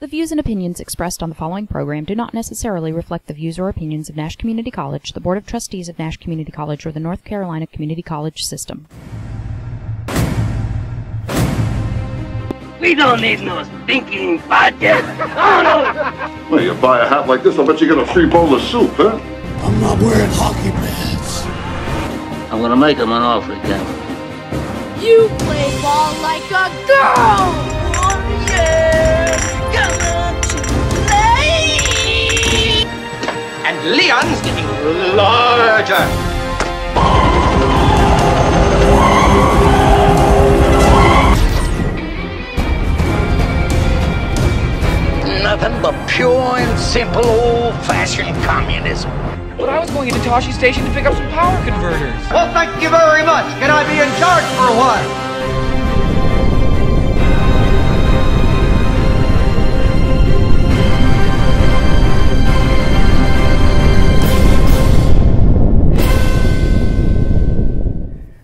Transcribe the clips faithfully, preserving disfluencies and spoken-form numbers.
The views and opinions expressed on the following program do not necessarily reflect the views or opinions of Nash Community College, the Board of Trustees of Nash Community College, or the North Carolina Community College System. We don't need no stinking podcast. Oh, no. Well, you buy a hat like this, I bet you get a free bowl of soup, huh? I'm not wearing hockey pads. I'm gonna make him an offer again. You play ball like a girl, warrior. Gonna play. And Leon's getting larger. Nothing but pure and simple old-fashioned communism. But I was going into Toshi Station to pick up some power converters. Well, thank you very much. Can I be in charge for a while?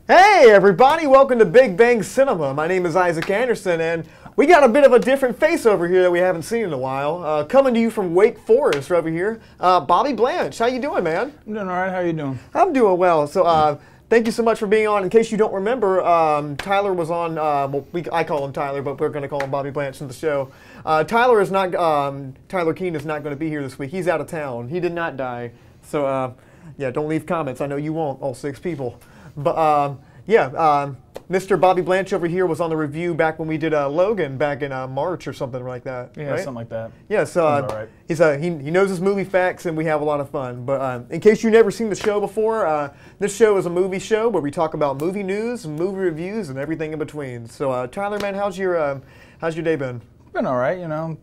Hey, everybody. Welcome to Big Bang Cinema. My name is Isaac Anderson, and we got a bit of a different face over here that we haven't seen in a while. Uh, coming to you from Wake Forest over here, uh, Bobby Blanche. How you doing, man? I'm doing all right. How you doing? I'm doing well. So uh, thank you so much for being on. In case you don't remember, um, Tyler was on, uh, well, we, I call him Tyler, but we're going to call him Bobby Blanche in the show. Uh, Tyler is not, um, Tyler Keene is not going to be here this week. He's out of town. He did not die. So uh, yeah, don't leave comments. I know you won't, all six people. But uh, yeah. Um, Mister Bobby Blanche over here was on the review back when we did uh, Logan back in uh, March or something like that. Yeah, right? Something like that. Yeah, so uh, right. he's, uh, he, he knows his movie facts and we have a lot of fun. But uh, in case you've never seen the show before, uh, this show is a movie show where we talk about movie news, movie reviews, and everything in between. So uh, Tyler, man, how's your, uh, how's your day been? Been all right, you know.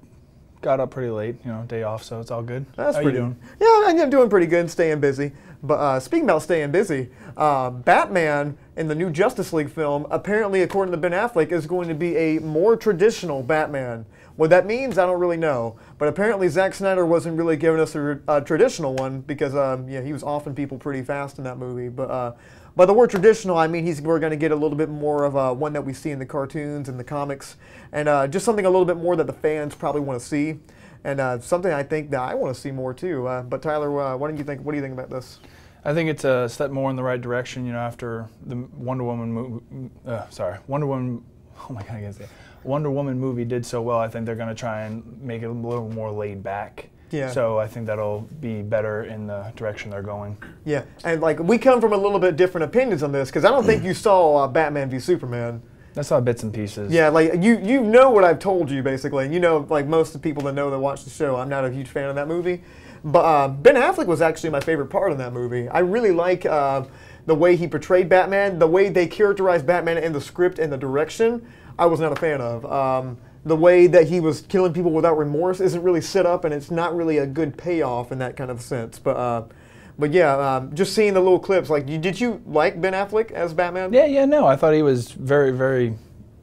Got up pretty late, you know, day off, so it's all good. That's How pretty, you doing? Yeah, I'm doing pretty good, staying busy. But uh, speaking about staying busy, uh, Batman in the new Justice League film, apparently, according to Ben Affleck, is going to be a more traditional Batman. What that means, I don't really know. But apparently, Zack Snyder wasn't really giving us a, a traditional one because, um, yeah, he was offing people pretty fast in that movie. But uh, by the word traditional, I mean he's we're going to get a little bit more of uh, one that we see in the cartoons and the comics, and uh, just something a little bit more that the fans probably want to see, and uh, something I think that I want to see more too. Uh, but Tyler, uh, what do you think? What do you think about this? I think it's a step more in the right direction. You know, after the Wonder Woman, movie, uh, sorry, Wonder Woman. Oh my God, I guess that Wonder Woman movie did so well. I think they're going to try and make it a little more laid back. Yeah. So I think that'll be better in the direction they're going. Yeah, and like we come from a little bit different opinions on this because I don't think you saw uh, Batman v Superman. I saw bits and pieces. Yeah, like you you know what I've told you basically. You know, like most of the people that know that watch the show, I'm not a huge fan of that movie. But uh, Ben Affleck was actually my favorite part of that movie. I really like uh, the way he portrayed Batman, the way they characterized Batman in the script and the direction. I was not a fan of. Um, The way that he was killing people without remorse isn't really set up, and it's not really a good payoff in that kind of sense. But, uh, but yeah, um, just seeing the little clips. Like, you, did you like Ben Affleck as Batman? Yeah, yeah, no, I thought he was very, very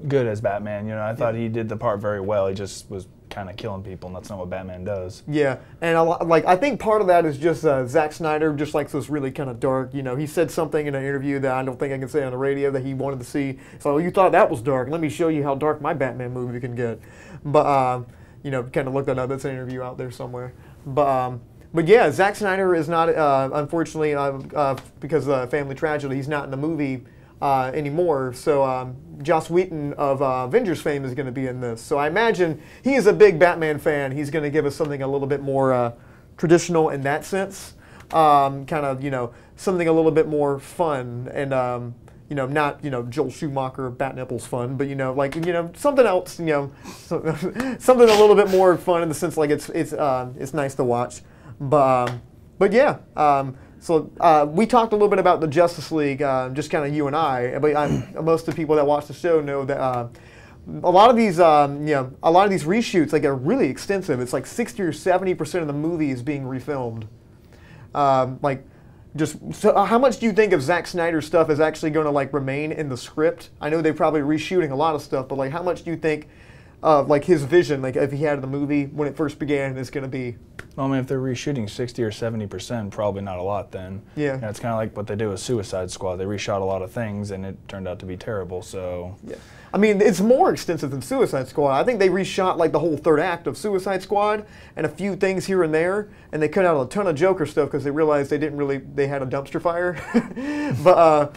good as Batman. You know, I thought yeah. he did the part very well. He just was kind of killing people, and that's not what Batman does. Yeah, and a lot, like I think part of that is just uh, Zack Snyder just likes this really kind of dark, you know, he said something in an interview that I don't think I can say on the radio that he wanted to see. So you thought that was dark, let me show you how dark my Batman movie can get. But, um, you know, kind of look that up, that's an interview out there somewhere. But, um, but yeah, Zack Snyder is not, uh, unfortunately, uh, uh, because of uh, family tragedy, he's not in the movie Uh, anymore, so um, Joss Whedon of uh, Avengers fame is going to be in this. So I imagine he is a big Batman fan. He's going to give us something a little bit more uh, traditional in that sense, um, kind of, you know, something a little bit more fun and, um, you know, not, you know, Joel Schumacher Bat Nipples fun, but, you know, like, you know, something else, you know, so, something a little bit more fun in the sense like it's, it's, uh, it's nice to watch. But, um, but yeah. Um, So uh, we talked a little bit about the Justice League, uh, just kind of you and I. But I'm, most of the people that watch the show know that uh, a lot of these, um, you know, a lot of these reshoots like are really extensive. It's like sixty or seventy percent of the movie is being refilmed. Um, like, just so how much do you think of Zack Snyder's stuff is actually going to like remain in the script? I know they're probably reshooting a lot of stuff, but like, how much do you think of like his vision, like if he had the movie when it first began, it's going to be. Well, I mean, if they're reshooting sixty or seventy percent, probably not a lot then. Yeah. And it's kind of like what they do with Suicide Squad. They reshot a lot of things, and it turned out to be terrible, so. Yeah. I mean, it's more extensive than Suicide Squad. I think they reshot like the whole third act of Suicide Squad and a few things here and there, and they cut out a ton of Joker stuff because they realized they didn't really, they had a dumpster fire. But, uh,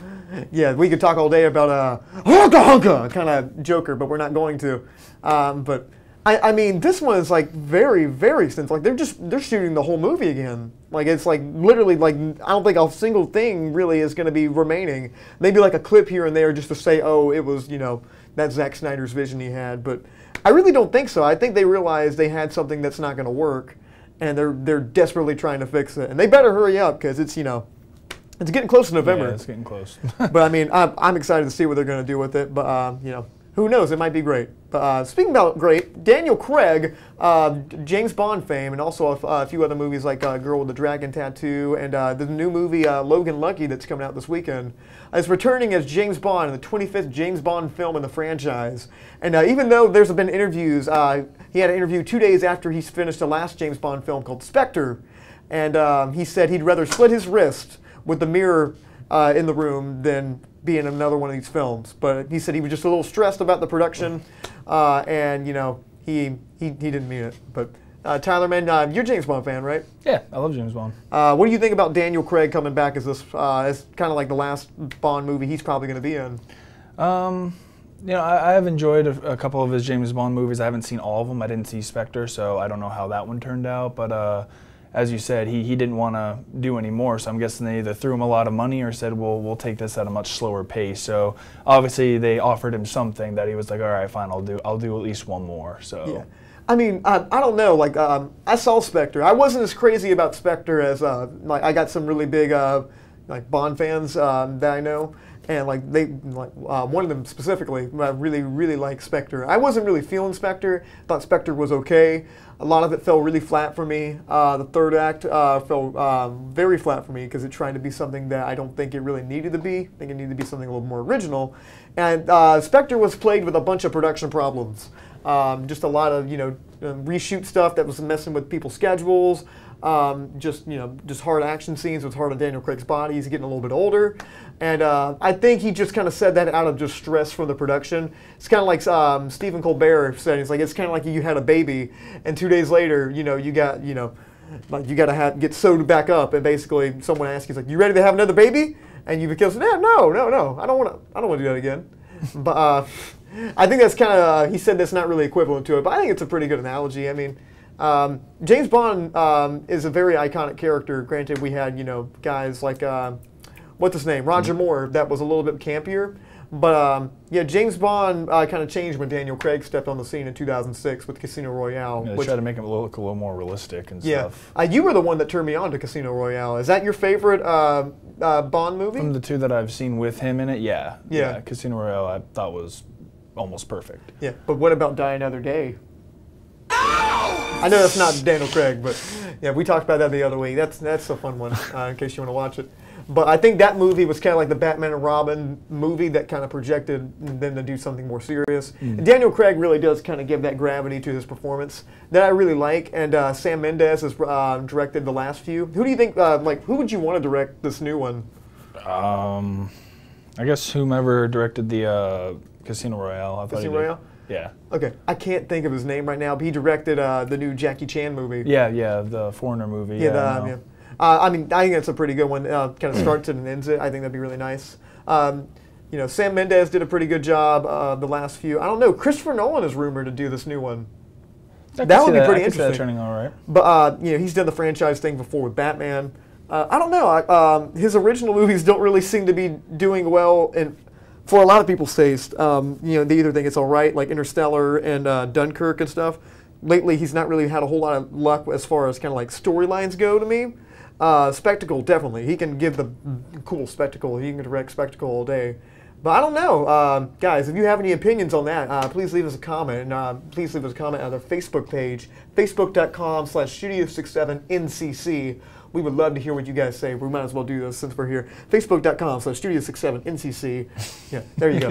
yeah, we could talk all day about a honka honka kind of Joker, but we're not going to. Um, but... I, I mean, this one is like very, very extensive. Like they're just they're shooting the whole movie again. Like it's like literally like I don't think a single thing really is going to be remaining. Maybe like a clip here and there just to say, oh, it was, you know, that's Zack Snyder's vision he had. But I really don't think so. I think they realized they had something that's not going to work, and they're they're desperately trying to fix it. And they better hurry up because it's you know, it's getting close to November. Yeah, it's getting close. But I mean, I'm, I'm excited to see what they're going to do with it. But uh, you know. Who knows? It might be great. Uh, speaking about great, Daniel Craig, uh, James Bond fame, and also a, f a few other movies like uh, Girl with the Dragon Tattoo and uh, the new movie uh, Logan Lucky that's coming out this weekend, is returning as James Bond in the twenty-fifth James Bond film in the franchise. And uh, even though there's been interviews, uh, he had an interview two days after he finished the last James Bond film called Spectre, and um, he said he'd rather slit his wrist with the mirror uh, in the room than be in another one of these films, but he said he was just a little stressed about the production, uh, and you know he he, he didn't mean it. But uh, Tyler, man, uh, you're a James Bond fan, right? Yeah, I love James Bond. Uh, what do you think about Daniel Craig coming back as this? Uh, as kind of like the last Bond movie he's probably going to be in. Um, you know, I, I have enjoyed a, a couple of his James Bond movies. I haven't seen all of them. I didn't see Spectre, so I don't know how that one turned out, but. Uh, As you said, he, he didn't want to do any more, so I'm guessing they either threw him a lot of money or said, well, we'll take this at a much slower pace. So obviously they offered him something that he was like, all right, fine, I'll do I'll do at least one more. So, yeah. I mean, I, I don't know. Like, um, I saw Spectre. I wasn't as crazy about Spectre as, uh, like, I got some really big, uh, like, Bond fans um, that I know. And like they, like uh, one of them specifically, I really, really like Spectre. I wasn't really feeling Spectre. Thought Spectre was okay. A lot of it fell really flat for me. Uh, the third act uh, fell uh, very flat for me because it tried to be something that I don't think it really needed to be. I think it needed to be something a little more original. And uh, Spectre was plagued with a bunch of production problems. Um, just a lot of you know reshoot stuff that was messing with people's schedules. Um, just you know, just hard action scenes was hard on Daniel Craig's body. He's getting a little bit older, and uh, I think he just kind of said that out of just stress from the production. It's kind of like um, Stephen Colbert said. It's like it's kind of like you had a baby, and two days later, you know, you got you know, like you got to have get sewed back up, and basically someone asks you like, "You ready to have another baby?" And you become, "No, no, no, no, I don't want to. I don't want to do that again." But uh, I think that's kind of uh, he said that's not really equivalent to it, but I think it's a pretty good analogy. I mean. Um, James Bond um, is a very iconic character. Granted, we had you know guys like uh, what's his name, Roger Moore, that was a little bit campier. But um, yeah, James Bond uh, kind of changed when Daniel Craig stepped on the scene in two thousand six with Casino Royale. Yeah, they which, tried to make him look a little more realistic and yeah. stuff. Uh, you were the one that turned me on to Casino Royale. Is that your favorite uh, uh, Bond movie? From the two that I've seen with him in it, yeah. Yeah. yeah. Casino Royale, I thought was almost perfect. Yeah, but what about Die Another Day? I know that's not Daniel Craig, but yeah, we talked about that the other week. That's that's a fun one uh, in case you want to watch it. But I think that movie was kind of like the Batman and Robin movie that kind of projected them to do something more serious. Mm. Daniel Craig really does kind of give that gravity to his performance that I really like. And uh, Sam Mendes has uh, directed the last few. Who do you think? Uh, like, who would you want to direct this new one? Um, I guess whomever directed the uh, Casino Royale. I Casino Royale. Yeah. Okay. I can't think of his name right now, but he directed uh, the new Jackie Chan movie. Yeah, yeah, the Foreigner movie. Yeah, yeah, the, I, yeah. Uh, I mean, I think that's a pretty good one. Uh, kind of starts it and ends it. I think that'd be really nice. Um, you know, Sam Mendes did a pretty good job uh, the last few. I don't know. Christopher Nolan is rumored to do this new one. I that would be that. pretty I interesting. That turning all right. But uh, you know, he's done the franchise thing before with Batman. Uh, I don't know. I, um, his original movies don't really seem to be doing well in. For a lot of people's taste, um, you know, they either think it's all right, like Interstellar and uh, Dunkirk and stuff. Lately, he's not really had a whole lot of luck as far as kind of like storylines go to me. Uh, spectacle, definitely. He can give the cool spectacle. He can direct spectacle all day. But I don't know. Uh, guys, if you have any opinions on that, uh, please leave us a comment. And uh, please leave us a comment on our Facebook page, facebook dot com slash studio sixty-seven N C C. We would love to hear what you guys say. We might as well do this since we're here. Facebook dot com slash Studio sixty-seven N C C. Yeah, there you go.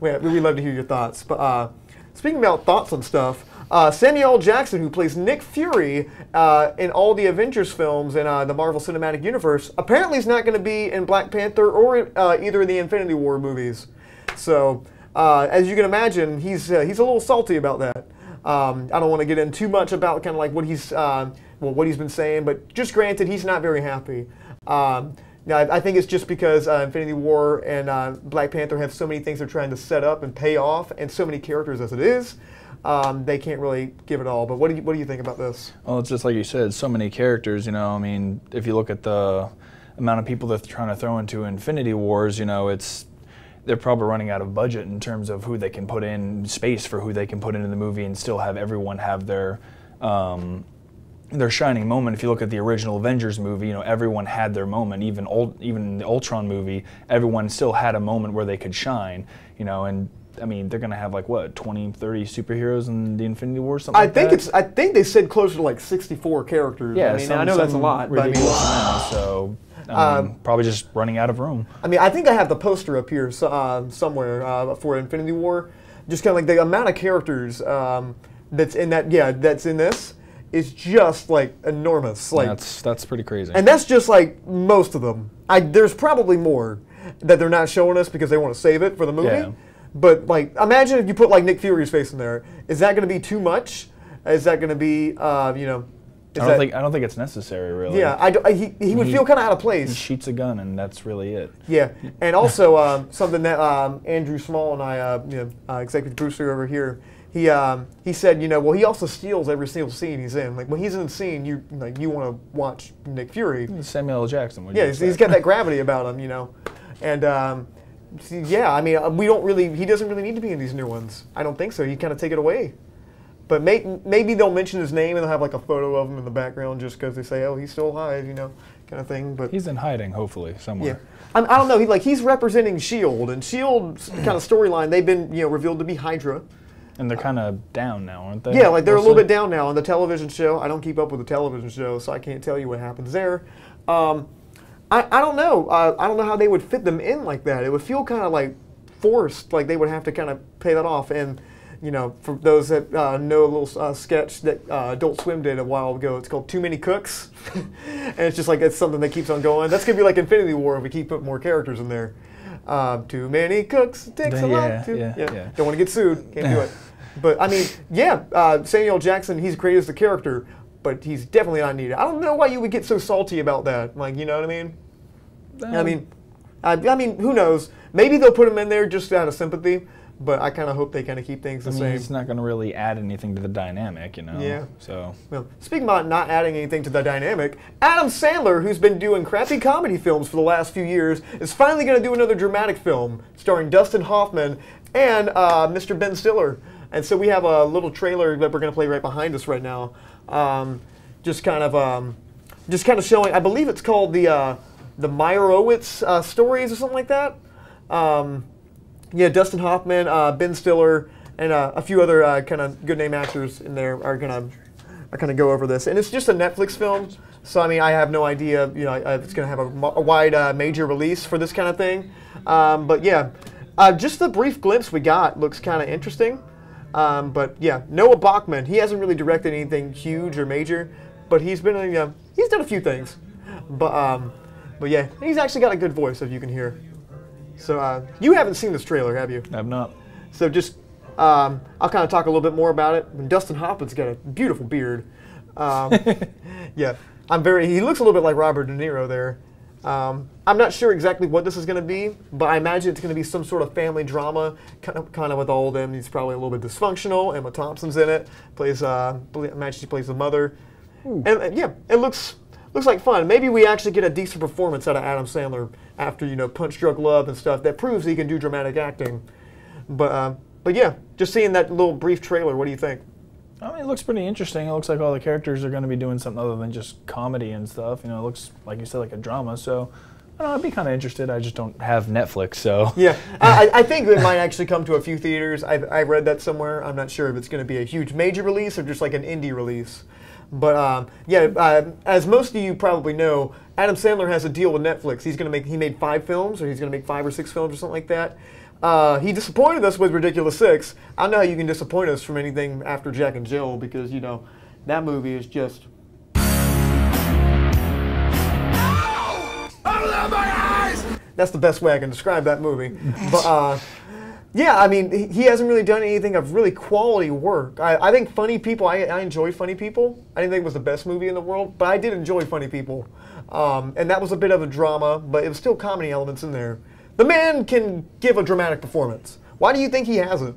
we, we'd love to hear your thoughts. But uh, Speaking about thoughts on stuff, uh, Samuel L. Jackson, who plays Nick Fury uh, in all the Avengers films in uh, the Marvel Cinematic Universe, apparently is not going to be in Black Panther or uh, either of the Infinity War movies. So, uh, as you can imagine, he's uh, he's a little salty about that. Um, I don't want to get in too much about kind of like what he's uh, well, what he's been saying, but just granted, he's not very happy. Um, Now, I think it's just because uh, Infinity War and uh, Black Panther have so many things they're trying to set up and pay off, and so many characters as it is, um, they can't really give it all. But what do you what do you think about this? Well, it's just like you said, so many characters. You know, I mean, if you look at the amount of people that they're trying to throw into Infinity Wars, you know, it's they're probably running out of budget in terms of who they can put in space for who they can put into the movie and still have everyone have their. Um, Their shining moment. If you look at the original Avengers movie, you know everyone had their moment. Even old, even the Ultron movie, everyone still had a moment where they could shine. You know, and I mean they're gonna have like what twenty, thirty superheroes in the Infinity War. Something. I like think that. it's. I think they said closer to like sixty-four characters. Yeah, I, mean, some, I know that's a lot. But I mean, now, so um, um, probably just running out of room. I mean, I think I have the poster up here so, uh, somewhere uh, for Infinity War. Just kind of like the amount of characters um, that's in that. Yeah, that's in this. It's just like enormous. Like that's that's pretty crazy. And that's just like most of them. I there's probably more that they're not showing us because they want to save it for the movie. Yeah. But like, imagine if you put like Nick Fury's face in there. Is that going to be too much? Is that going to be uh, you know? Is I don't that, think I don't think it's necessary really. Yeah, I, I, he he would he, feel kind of out of place. He shoots a gun and that's really it. Yeah, and also um, something that um, Andrew Small and I, uh, you know, uh, executive producer over here. He um, he said, you know, well, he also steals every single scene he's in. Like when he's in the scene, you like you want to watch Nick Fury. Samuel L. Jackson. Yeah, he's, he's got that gravity about him, you know, and um, see, yeah, I mean, we don't really. He doesn't really need to be in these new ones. I don't think so. You kind of take it away, but may, maybe they'll mention his name and they'll have like a photo of him in the background just because they say, oh, he's still alive, you know, kind of thing. But he's in hiding, hopefully, somewhere. Yeah. I, I don't know. He like he's representing S H I E L D and S H I E L D's kind of storyline. They've been you know revealed to be Hydra. And they're kind of down now, aren't they? Yeah, like they're also? a little bit down now on the television show. I don't keep up with the television show, so I can't tell you what happens there. Um, I, I don't know. Uh, I don't know how they would fit them in like that. It would feel kind of like forced, like they would have to kind of pay that off. And, you know, for those that uh, know a little uh, sketch that uh, Adult Swim did a while ago, it's called Too Many Cooks. And it's just like it's something that keeps on going. That's going to be like Infinity War if we keep putting more characters in there. Um, too many cooks, it takes yeah, a lot. Too, yeah, yeah. Yeah. Don't want to get sued, can't do it. But I mean, yeah, uh, Samuel Jackson, he's great as the character, but he's definitely not needed. I don't know why you would get so salty about that. Like, you know what I mean? Um, I mean, I, I mean, who knows? Maybe they'll put him in there just out of sympathy. But I kind of hope they kind of keep things the I mean, same. It's not going to really add anything to the dynamic, you know. Yeah. So. Well, speaking about not adding anything to the dynamic, Adam Sandler, who's been doing crappy comedy films for the last few years, is finally going to do another dramatic film starring Dustin Hoffman and uh, Mister Ben Stiller. And so we have a little trailer that we're going to play right behind us right now, um, just kind of, um, just kind of showing. I believe it's called the uh, the Meyerowitz uh, stories or something like that. Um, Yeah, Dustin Hoffman, uh, Ben Stiller, and uh, a few other uh, kind of good name actors in there are gonna are gonna go over this, and it's just a Netflix film. So I mean, I have no idea, you know, if it's gonna have a, a wide uh, major release for this kind of thing. Um, but yeah, uh, just the brief glimpse we got looks kind of interesting. Um, but yeah, Noah Baumbach, he hasn't really directed anything huge or major, but he's been, you know, he's done a few things. But um, but yeah, and he's actually got a good voice, if you can hear. So uh, you haven't seen this trailer, have you? I have not. So just, um, I'll kind of talk a little bit more about it. And Dustin Hoffman's got a beautiful beard. Um, yeah, I'm very. He looks a little bit like Robert De Niro there. Um, I'm not sure exactly what this is going to be, but I imagine it's going to be some sort of family drama, kind of, kind of with all of them. He's probably a little bit dysfunctional. Emma Thompson's in it. Plays, uh, I imagine she plays the mother. And, and yeah, it looks. Looks like fun. Maybe we actually get a decent performance out of Adam Sandler after, you know, Punch Drunk Love and stuff. That proves he can do dramatic acting. But uh, but yeah, just seeing that little brief trailer, what do you think? I mean, it looks pretty interesting. It looks like all the characters are going to be doing something other than just comedy and stuff. You know, it looks, like you said, like a drama. So I don't know, I'd be kind of interested. I just don't have Netflix, so. Yeah, I, I think it might actually come to a few theaters. I, I read that somewhere. I'm not sure if it's going to be a huge major release or just like an indie release. But um, yeah, uh, as most of you probably know, Adam Sandler has a deal with Netflix. He's gonna make he made five films, or he's gonna make five or six films, or something like that. Uh, he disappointed us with Ridiculous Six. I know how you can disappoint us from anything after Jack and Jill, because, you know, that movie is just... No! I love my eyes! That's the best way I can describe that movie. But, uh, yeah, I mean, he hasn't really done anything of really quality work. I, I think Funny People, I, I enjoyed Funny People. I didn't think it was the best movie in the world, but I did enjoy Funny People. Um, and that was a bit of a drama, but it was still comedy elements in there. The man can give a dramatic performance. Why do you think he hasn't?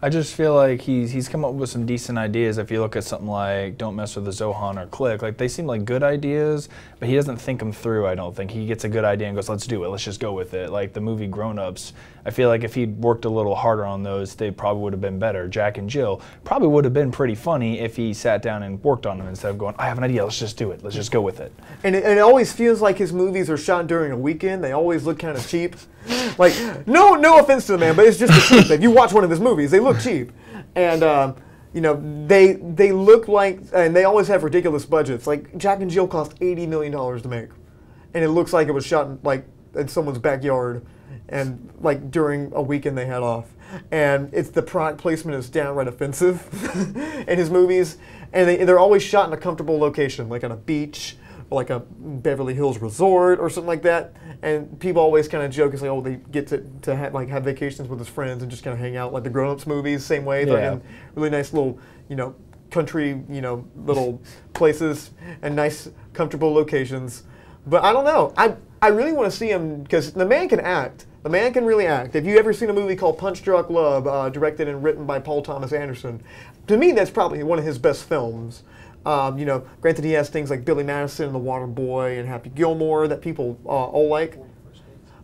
I just feel like he's he's come up with some decent ideas. If you look at something like Don't Mess With the Zohan or Click, like they seem like good ideas, but he doesn't think them through, I don't think. He gets a good idea and goes, let's do it, let's just go with it. Like the movie Grown Ups, I feel like if he'd worked a little harder on those, they probably would have been better. Jack and Jill probably would have been pretty funny if he sat down and worked on them instead of going, I have an idea, let's just do it, let's just go with it. And it, and it always feels like his movies are shot during a weekend. They always look kind of cheap. Like, no no offense to the man, but it's just the truth. If you watch one of his movies, they look cheap. And, um, you know, they they look like, and they always have ridiculous budgets. Like, Jack and Jill cost eighty million dollars to make. And it looks like it was shot, in, like, in someone's backyard. And, like, during a weekend they had off. And it's the product placement is downright offensive in his movies. And they, they're always shot in a comfortable location, like on a beach, like a Beverly Hills resort or something like that, and people always kind of joke and say, "Oh, they get to to ha like have vacations with his friends and just kind of hang out like the Grown Ups movies, same way." Yeah. They're in really nice little, you know, country, you know, little places and nice comfortable locations. But I don't know. I I really want to see him, because the man can act. The man can really act. If you ever seen a movie called Punch Drunk Love, uh, directed and written by Paul Thomas Anderson, to me that's probably one of his best films. Um, you know, granted he has things like Billy Madison and The Water Boy and Happy Gilmore that people uh, all like.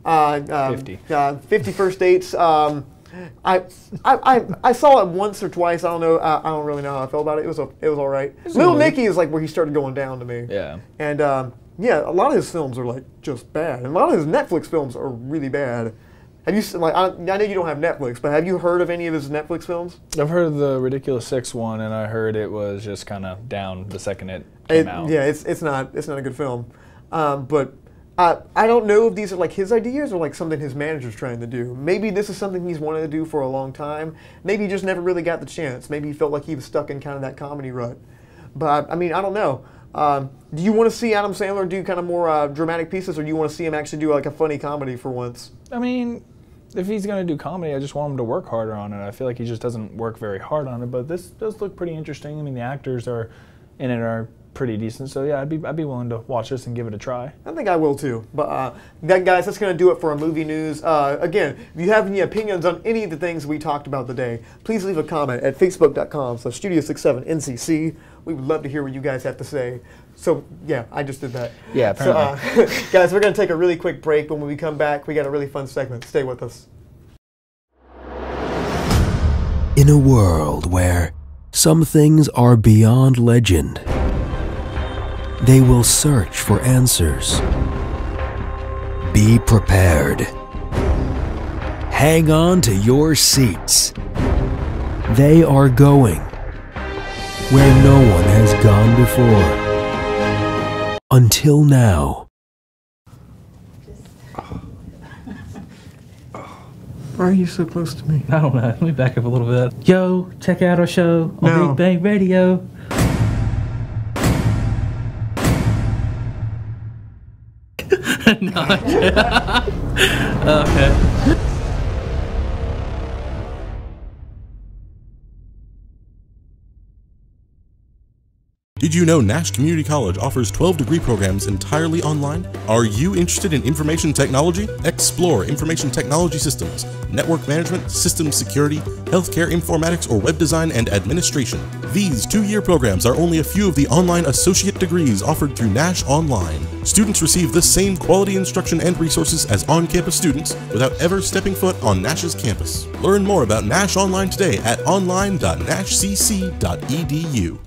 Uh, um, fifty. Uh, fifty First Dates. Um, I, I I saw it once or twice. I don't know. I, I don't really know how I felt about it. It was a, it was all right. It's Little really Nicky is like where he started going down to me. Yeah. And um, yeah, a lot of his films are like just bad, and a lot of his Netflix films are really bad. Have you seen, like, I, I know you don't have Netflix, but have you heard of any of his Netflix films? I've heard of the Ridiculous Six one, and I heard it was just kind of down the second it came it, out. Yeah, it's it's not it's not a good film, um, but I I don't know if these are like his ideas or like something his manager's trying to do. Maybe this is something he's wanted to do for a long time. Maybe he just never really got the chance. Maybe he felt like he was stuck in kind of that comedy rut. But I mean, I don't know. Um, do you want to see Adam Sandler do kind of more uh, dramatic pieces, or do you want to see him actually do like a funny comedy for once? I mean, if he's going to do comedy, I just want him to work harder on it. I feel like he just doesn't work very hard on it, but this does look pretty interesting. I mean, the actors are in it are pretty decent, so yeah, I'd be, I'd be willing to watch this and give it a try. I think I will too. But uh, that, guys, that's going to do it for our movie news. Uh, again, if you have any opinions on any of the things we talked about today, please leave a comment at facebook dot com slash studio sixty-seven N C C. We would love to hear what you guys have to say. So, yeah, I just did that. Yeah, apparently. So, uh, guys, we're going to take a really quick break, but when we come back, we got a really fun segment. Stay with us. In a world where some things are beyond legend, they will search for answers. Be prepared. Hang on to your seats. They are going where no one has gone before. Until now. Why are you so close to me? I don't know. Let me back up a little bit. Yo, check out our show on no. Big Bang Radio. No, I can't. Okay. Did you know Nash Community College offers twelve degree programs entirely online? Are you interested in information technology? Explore information technology systems, network management, systems security, healthcare informatics, or web design and administration. These two-year programs are only a few of the online associate degrees offered through Nash Online. Students receive the same quality instruction and resources as on-campus students without ever stepping foot on Nash's campus. Learn more about Nash Online today at online dot nash c c dot e d u.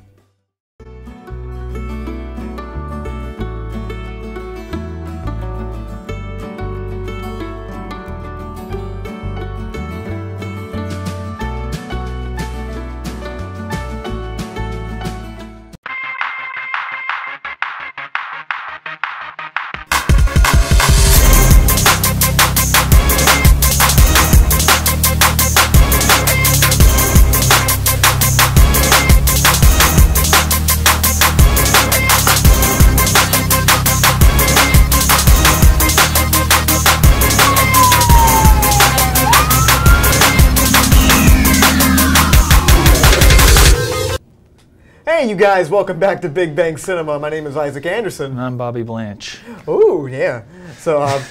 Hey, you guys, welcome back to Big Bang Cinema. My name is Isaac Anderson. And I'm Bobby Blanche. Ooh, yeah. So, um,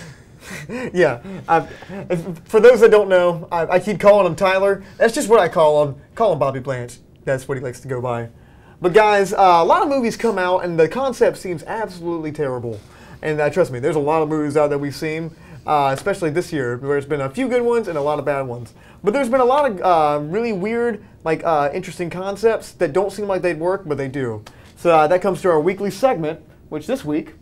yeah. I've, if, for those that don't know, I, I keep calling him Tyler. That's just what I call him. Call him Bobby Blanche. That's what he likes to go by. But, guys, uh, a lot of movies come out, and the concept seems absolutely terrible. And uh, trust me, there's a lot of movies out that we've seen, uh, especially this year, where there's been a few good ones and a lot of bad ones. But there's been a lot of uh, really weird, like uh, interesting concepts that don't seem like they'd work, but they do. So uh, that comes to our weekly segment, which this week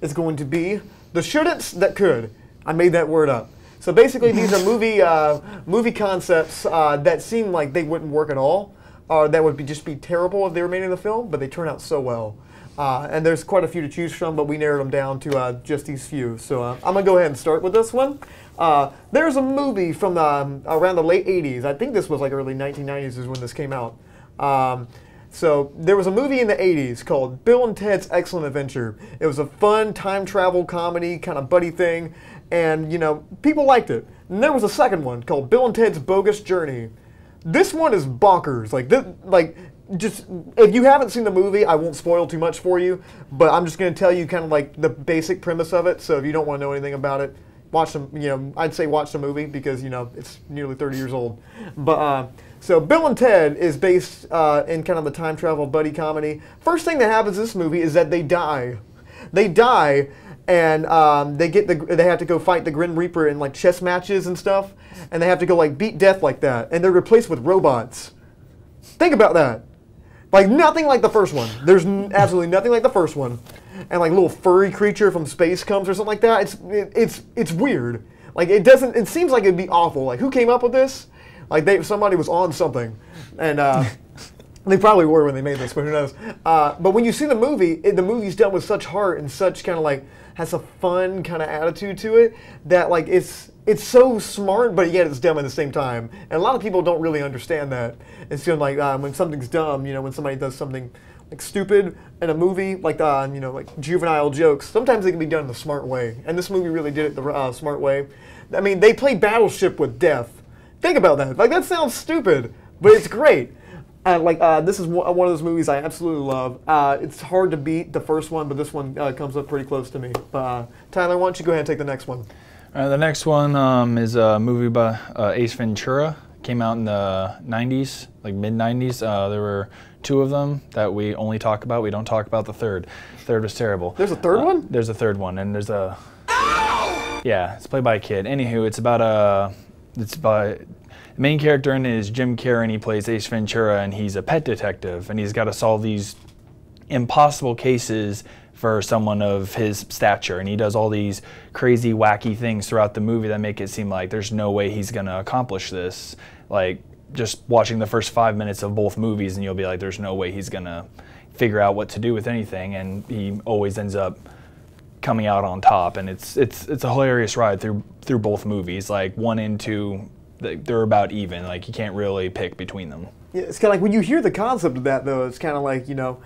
is going to be the shouldn'ts that could. I made that word up. So basically, these are movie uh, movie concepts uh, that seem like they wouldn't work at all, or that would be just be terrible if they were made in the film, but they turn out so well. Uh, and there's quite a few to choose from, but we narrowed them down to uh, just these few. So uh, I'm going to go ahead and start with this one. Uh, there's a movie from um, around the late eighties. I think this was like early nineteen nineties is when this came out. Um, so there was a movie in the eighties called Bill and Ted's Excellent Adventure. It was a fun time travel comedy kind of buddy thing. And, you know, people liked it. And there was a second one called Bill and Ted's Bogus Journey. This one is bonkers. Like, this, like... Just if you haven't seen the movie, I won't spoil too much for you, but I'm just going to tell you kind of like the basic premise of it. So if you don't want to know anything about it, watch them. You know, I'd say watch the movie because you know it's nearly thirty years old. But uh, so Bill and Ted is based uh, in kind of the time travel buddy comedy. First thing that happens in this movie is that they die. They die, and um, they get the they have to go fight the Grim Reaper in like chess matches and stuff, and they have to go like beat death like that, and they're replaced with robots. Think about that. Like, nothing like the first one. There's n absolutely nothing like the first one. And, like, little furry creature from space comes or something like that. It's it, it's it's weird. Like, it doesn't... It seems like it'd be awful. Like, who came up with this? Like, they somebody was on something. And uh, they probably were when they made this, but who knows. Uh, but when you see the movie, it, the movie's done with such heart and such kind of, like, has a fun kind of attitude to it that, like, it's... It's so smart, but yet it's dumb at the same time. And a lot of people don't really understand that. It's just like um, when something's dumb, you know, when somebody does something like stupid in a movie, like uh, you know, like juvenile jokes. Sometimes they can be done the smart way, and this movie really did it the uh, smart way. I mean, they play Battleship with death. Think about that. Like that sounds stupid, but it's great. Uh, like uh, this is one of those movies I absolutely love. Uh, it's hard to beat the first one, but this one uh, comes up pretty close to me. Uh, Tyler, why don't you go ahead and take the next one? Uh, the next one um, is a movie by uh, Ace Ventura. Came out in the nineties, like mid nineties. Uh, there were two of them that we only talk about. We don't talk about the third. The third was terrible. There's a third uh, one? There's a third one, and there's a... Ow! Yeah, it's played by a kid. Anywho, it's about a... It's by... The main character in it is Jim Carrey, and he plays Ace Ventura, and he's a pet detective, and he's got to solve these impossible cases for someone of his stature, and he does all these crazy, wacky things throughout the movie that make it seem like there's no way he's gonna accomplish this. Like, just watching the first five minutes of both movies, and you'll be like, there's no way he's gonna figure out what to do with anything, and he always ends up coming out on top, and it's it's it's a hilarious ride through through both movies. Like, one and two, they're about even. Like, you can't really pick between them. Yeah, it's kind of like, when you hear the concept of that, though, it's kind of like, you know,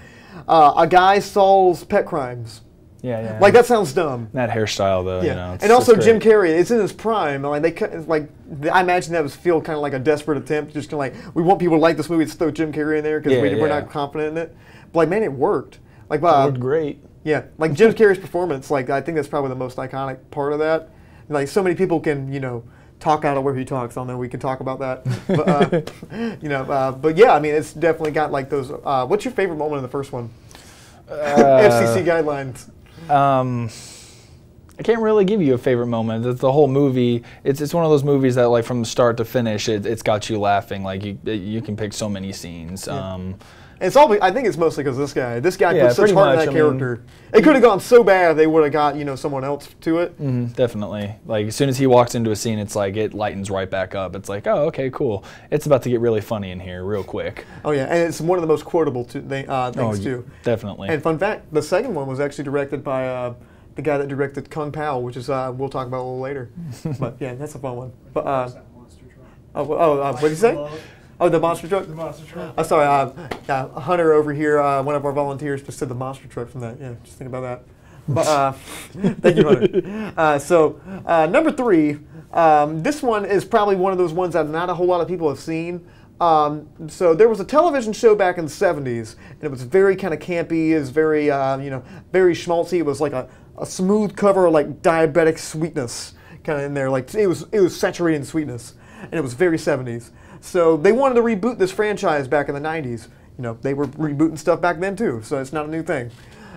Uh, a guy solves pet crimes. Yeah, yeah. Like that sounds dumb. That hairstyle, though. Yeah, you know, it's, and also Jim Carrey. It's in his prime. Like they, like I imagine that was feel kind of like a desperate attempt, just kind of like we want people to like this movie, let's throw Jim Carrey in there because yeah, we, yeah. we're not confident in it. But like, man, it worked. Like, uh, it worked great. Yeah, like Jim Carrey's performance. Like, I think that's probably the most iconic part of that. And, like, so many people can, you know, talk out of where he talks. I don't know. We can talk about that, but, uh, you know. Uh, but yeah, I mean, it's definitely got like those. Uh, what's your favorite moment in the first one? Uh, F C C guidelines. Um, I can't really give you a favorite moment. The, the whole movie. It's it's one of those movies that like from start to finish, it, it's got you laughing. Like you you can pick so many scenes. Yeah. Um, It's all. I think it's mostly because this guy. This guy yeah, put such heart much. in that I character. Mean, it could have gone so bad they would have got you know someone else to it. Mm-hmm, definitely. Like as soon as he walks into a scene, it's like it lightens right back up. It's like, oh, okay, cool. It's about to get really funny in here real quick. Oh yeah, and it's one of the most quotable to, uh, things oh, too. Definitely. And fun fact: the second one was actually directed by uh, the guy that directed Kung Pao, which is uh, we'll talk about a little later. But yeah, that's a fun one. But uh, oh, oh uh, what did you say? Oh, the monster truck? The monster truck. Oh, sorry. Uh, yeah, Hunter over here, uh, one of our volunteers, just did the monster truck from that. Yeah, just think about that. But, uh, thank you, Hunter. Uh, so, uh, number three, um, this one is probably one of those ones that not a whole lot of people have seen, Um, so there was a television show back in the seventies, and it was very kind of campy. It was very, uh, you know, very schmaltzy. It was like a, a smooth cover of like diabetic sweetness kind of in there. Like it was, it was saturated in sweetness, and it was very seventies. So they wanted to reboot this franchise back in the nineties. You know, they were rebooting stuff back then too, so it's not a new thing.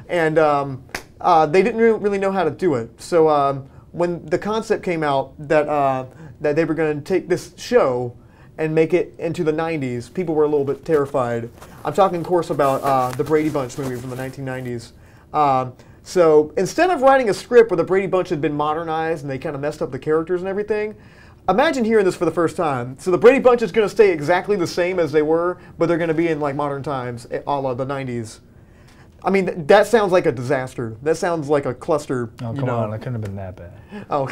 And um, uh, they didn't really know how to do it. So um, when the concept came out that uh, that they were going to take this show and make it into the nineties, people were a little bit terrified. I'm talking, of course, about uh, the Brady Bunch movie from the nineteen nineties. Uh, so instead of writing a script where the Brady Bunch had been modernized and they kind of messed up the characters and everything, imagine hearing this for the first time. So the Brady Bunch is going to stay exactly the same as they were, but they're going to be in like modern times, a la the nineties. I mean, th that sounds like a disaster. That sounds like a cluster. Oh, come you know. on, it couldn't have been that bad. Oh.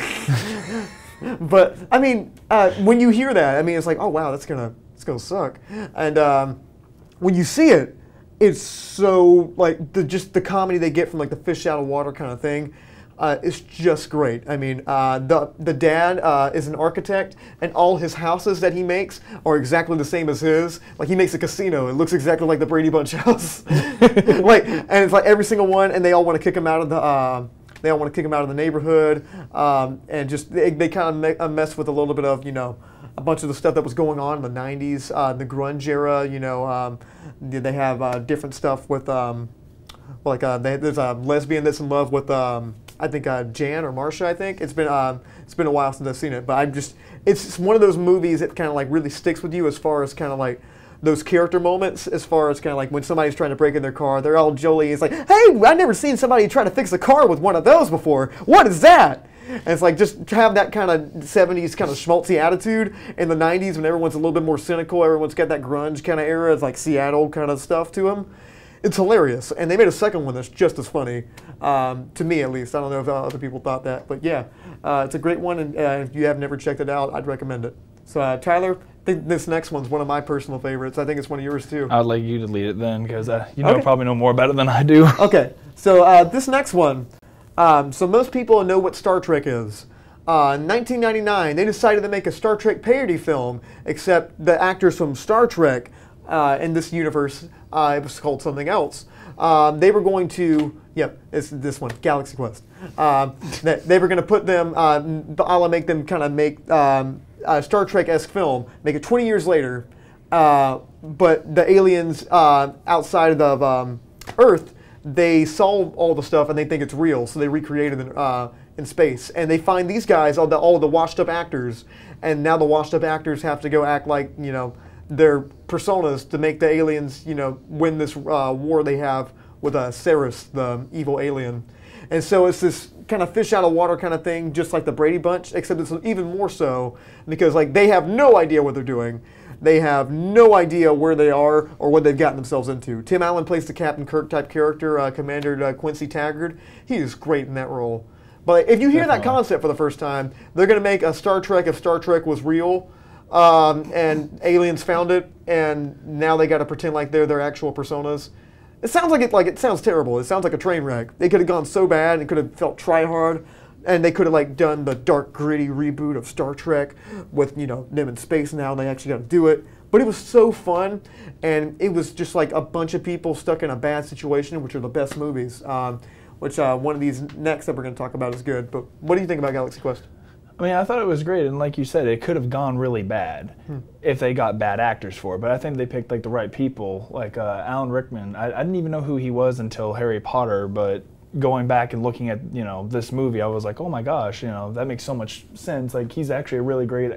But I mean, uh, when you hear that, I mean, it's like, oh wow, that's gonna, it's gonna suck. And um, when you see it, it's so like the just the comedy they get from like the fish out of water kind of thing. Uh, it's just great. I mean, uh, the the dad uh, is an architect, and all his houses that he makes are exactly the same as his. Like he makes a casino; it looks exactly like the Brady Bunch house. Like, and it's like every single one, and they all want to kick him out of the. Uh, They don't want to kick him out of the neighborhood, um, and just they, they kind of me mess with a little bit of, you know, a bunch of the stuff that was going on in the nineties, uh, the grunge era. You know, um, they have uh, different stuff with, um, like, uh, they, there's a lesbian that's in love with, um, I think uh, Jan or Marsha. I think it's been um, it's been a while since I've seen it, but I'm just it's just one of those movies that kind of like really sticks with you as far as kind of like those character moments, as far as kind of like when somebody's trying to break in their car, they're all jolly. It's like, hey, I've never seen somebody try to fix a car with one of those before. What is that? And it's like, just have that kind of seventies kind of schmaltzy attitude. In the nineties, when everyone's a little bit more cynical, everyone's got that grunge kind of era, it's like Seattle kind of stuff to them. It's hilarious. And they made a second one that's just as funny, um, to me at least. I don't know if other people thought that, but yeah, uh, it's a great one. And uh, if you have never checked it out, I'd recommend it. So uh, Tyler, I think this next one's one of my personal favorites. I think it's one of yours, too. I'd like you to lead it then, because uh, you know okay. probably know more about it than I do. Okay, so uh, this next one. Um, so most people know what Star Trek is. Uh, in nineteen ninety-nine, they decided to make a Star Trek parody film, except the actors from Star Trek uh, in this universe, uh, it was called something else. Um, they were going to, yep, it's this one, Galaxy Quest. Um, they, they were going to put them, uh, I'll make them kind of make... Um, Uh, Star Trek-esque film, make it twenty years later, uh, but the aliens uh, outside of um, Earth, they saw all the stuff and they think it's real, so they recreated it in, uh, in space. And they find these guys, all the, all the washed-up actors, and now the washed-up actors have to go act like, you know, their personas to make the aliens, you know, win this uh, war they have with uh, Ceres, the evil alien. And so it's this kind of fish out of water kind of thing, just like the Brady Bunch, except it's even more so because like they have no idea what they're doing. They have no idea where they are or what they've gotten themselves into. Tim Allen plays the Captain Kirk type character, uh, Commander uh, Quincy Taggart. He is great in that role. But if you hear Definitely. that concept for the first time, they're going to make a Star Trek if Star Trek was real, um, and aliens found it, and now they got to pretend like they're their actual personas. It sounds like it, like it sounds terrible. It sounds like a train wreck. They could have gone so bad. It could have felt try hard, and they could have like done the dark, gritty reboot of Star Trek with you know them in space now. And they actually got to do it, but it was so fun, and it was just like a bunch of people stuck in a bad situation, which are the best movies. Um, which uh, one of these next that we're going to talk about is good. But what do you think about Galaxy Quest? I mean, I thought it was great, and like you said, it could have gone really bad hmm. if they got bad actors for it, but I think they picked like the right people, like uh, Alan Rickman. I, I didn't even know who he was until Harry Potter, but going back and looking at, you know, this movie, I was like, oh my gosh, you know, that makes so much sense. Like, he's actually a really great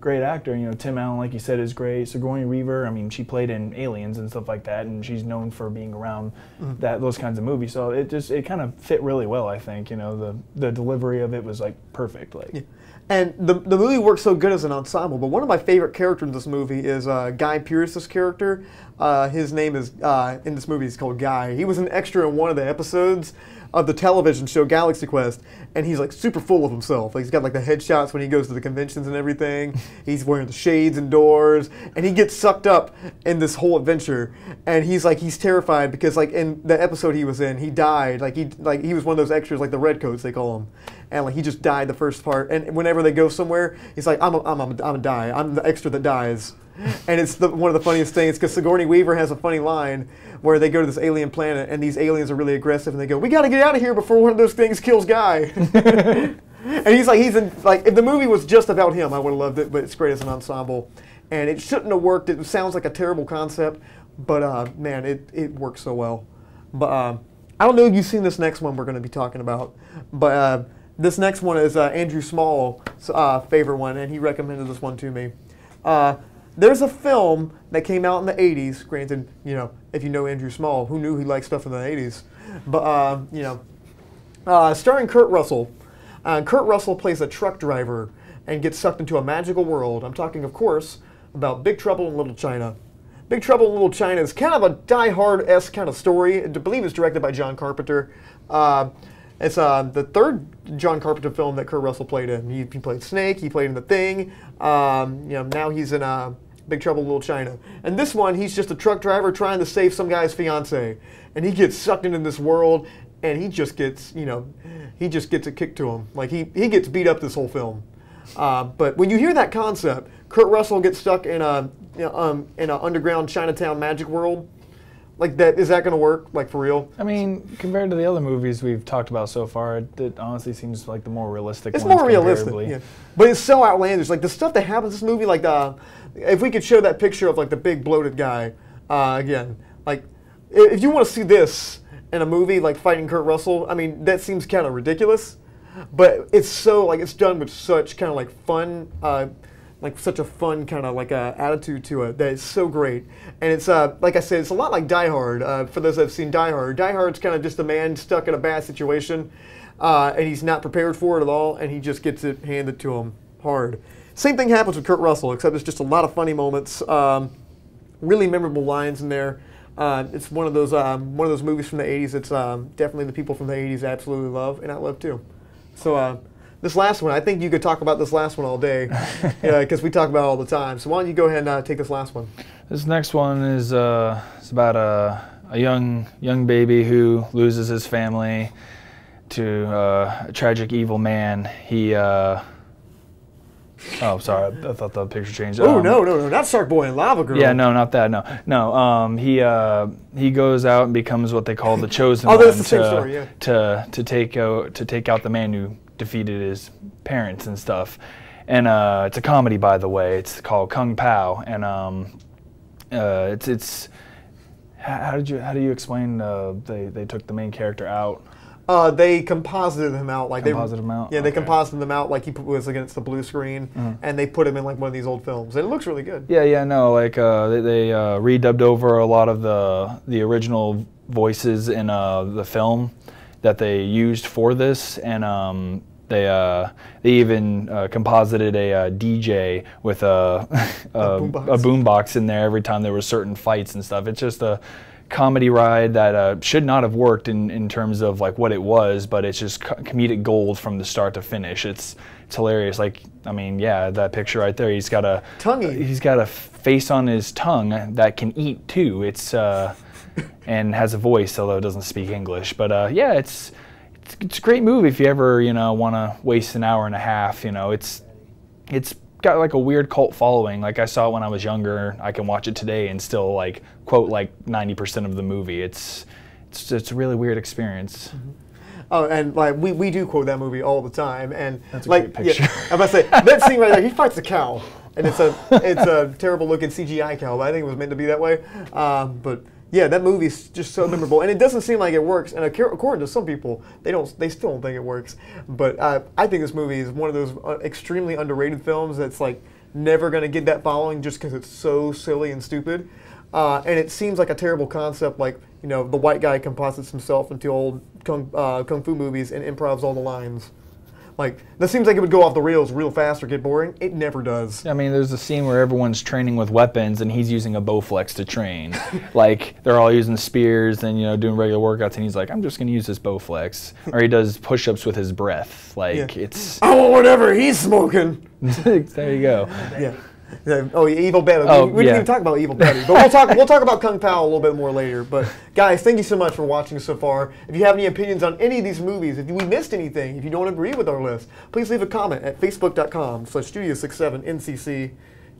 great actor. You know, Tim Allen, like you said, is great. Sigourney Weaver, I mean, she played in Aliens and stuff like that, and she's known for being around mm. that those kinds of movies. So it just, it kind of fit really well, I think. You know, the, the delivery of it was, like, perfect. Like, yeah. And the, the movie works so good as an ensemble, but one of my favorite characters in this movie is uh, Guy Pearce's character. Uh, his name is, uh, in this movie, is called Guy. He was an extra in one of the episodes of the television show Galaxy Quest, and he's like super full of himself. Like, he's got like the headshots when he goes to the conventions and everything. He's wearing the shades indoors, and he gets sucked up in this whole adventure. And he's like, he's terrified because like in the episode he was in, he died. Like he like he was one of those extras, like the redcoats they call him. And like he just died the first part. And whenever they go somewhere, he's like, I'm a, I'm a, I'm a die. I'm the extra that dies. And it's the, one of the funniest things, because Sigourney Weaver has a funny line where they go to this alien planet and these aliens are really aggressive and they go, "We got to get out of here before one of those things kills Guy." And he's like, he's in, like, if the movie was just about him, I would have loved it, but it's great as an ensemble. And it shouldn't have worked. It sounds like a terrible concept, but uh, man, it, it works so well. But uh, I don't know if you've seen this next one we're going to be talking about, but uh, this next one is uh, Andrew Small's uh, favorite one, and he recommended this one to me. Uh, There's a film that came out in the eighties, granted, you know, if you know Andrew Small, who knew he liked stuff in the eighties? But, uh, you know, uh, starring Kurt Russell. Uh, Kurt Russell plays a truck driver and gets sucked into a magical world. I'm talking, of course, about Big Trouble in Little China. Big Trouble in Little China is kind of a Die Hard-esque kind of story. I believe it's directed by John Carpenter. Uh, It's uh, the third John Carpenter film that Kurt Russell played in. He, he played Snake, he played in The Thing, um, you know, now he's in uh, Big Trouble in Little China. And this one, he's just a truck driver trying to save some guy's fiance. And he gets sucked into this world, and he just gets, you know, he just gets a kick to him. Like, he, he gets beat up this whole film. Uh, but when you hear that concept, Kurt Russell gets stuck in a, you know, um, in an underground Chinatown magic world. Like, that, is that going to work, like, for real? I mean, compared to the other movies we've talked about so far, it, it honestly seems like the more realistic it's ones. It's more realistic, yeah. But it's so outlandish. Like, the stuff that happens in this movie, like, uh, if we could show that picture of, like, the big bloated guy, uh, again, like, if you want to see this in a movie, like, fighting Kurt Russell, I mean, that seems kind of ridiculous, but it's so, like, it's done with such kind of, like, fun, uh, like such a fun kind of like uh, attitude to it that is so great. And it's, uh, like I said, it's a lot like Die Hard. Uh, for those that have seen Die Hard, Die Hard's kind of just a man stuck in a bad situation, uh, and he's not prepared for it at all, and he just gets it handed to him hard. Same thing happens with Kurt Russell, except it's just a lot of funny moments, um, really memorable lines in there. Uh, it's one of those um, one of those movies from the eighties that's um, definitely the people from the eighties absolutely love, and I love too. So. Uh, This last one, I think you could talk about this last one all day, because uh, we talk about it all the time. So why don't you go ahead and uh, take this last one? This next one is uh, it's about a, a young young baby who loses his family to uh, a tragic evil man. He uh, oh, sorry, I thought the picture changed. Oh um, no, no, no, not Shark Boy and Lava Girl. Yeah, no, not that. No, no. Um, he uh, he goes out and becomes what they call the chosen oh, one that's the same to, story, yeah. to to take out to take out the man who defeated his parents and stuff. And uh, it's a comedy, by the way. It's called Kung Pao, and um, uh, it's it's. How did you how do you explain uh, they they took the main character out? Uh, they composited him out, like composited they, him out. Yeah, okay. They composited him out like he was against the blue screen, mm-hmm. and they put him in like one of these old films. And it looks really good. Yeah, yeah, no, like uh, they, they uh, redubbed over a lot of the the original voices in uh, the film that they used for this, and um, they uh, they even uh, composited a uh, D J with a a, a boombox boom in there every time there were certain fights and stuff. It's just a comedy ride that uh, should not have worked in in terms of like what it was, but it's just co comedic gold from the start to finish. It's it's hilarious. Like, I mean, yeah, that picture right there. He's got a tongue. Uh, he's got a face on his tongue that can eat too. It's. Uh, and has a voice, although it doesn't speak English. But uh, yeah, it's, it's it's a great movie if you ever, you know, want to waste an hour and a half. You know, it's it's got like a weird cult following. Like, I saw it when I was younger. I can watch it today and still like quote like ninety percent of the movie. It's it's it's a really weird experience. Mm-hmm. Oh, and like we, we do quote that movie all the time. And that's a like, great picture. Yeah, I'm about to say that scene right there. He fights the cow, and it's a it's a terrible looking C G I cow. But I think it was meant to be that way. Uh, but yeah, that movie's just so memorable, and it doesn't seem like it works. And according to some people, they don't, they still don't think it works. But uh, I think this movie is one of those extremely underrated films that's like never going to get that following just because it's so silly and stupid. Uh, and it seems like a terrible concept, like, you know, the white guy composites himself into old kung, uh, kung fu movies and improvs all the lines. Like, that seems like it would go off the rails real fast or get boring. It never does. I mean, there's a scene where everyone's training with weapons, and he's using a Bowflex to train. Like, they're all using spears and, you know, doing regular workouts, and he's like, I'm just going to use this Bowflex. Or he does push-ups with his breath. Like, yeah. It's... Oh, whatever he's smoking! There you go. Yeah. Oh, Evil Betty. Oh, we we yeah. didn't even talk about Evil Betty, but we'll talk we'll talk about Kung Pao a little bit more later. But guys, thank you so much for watching so far. If you have any opinions on any of these movies, if we missed anything, if you don't agree with our list, please leave a comment at facebook dot com slash studio sixty-seven N C C.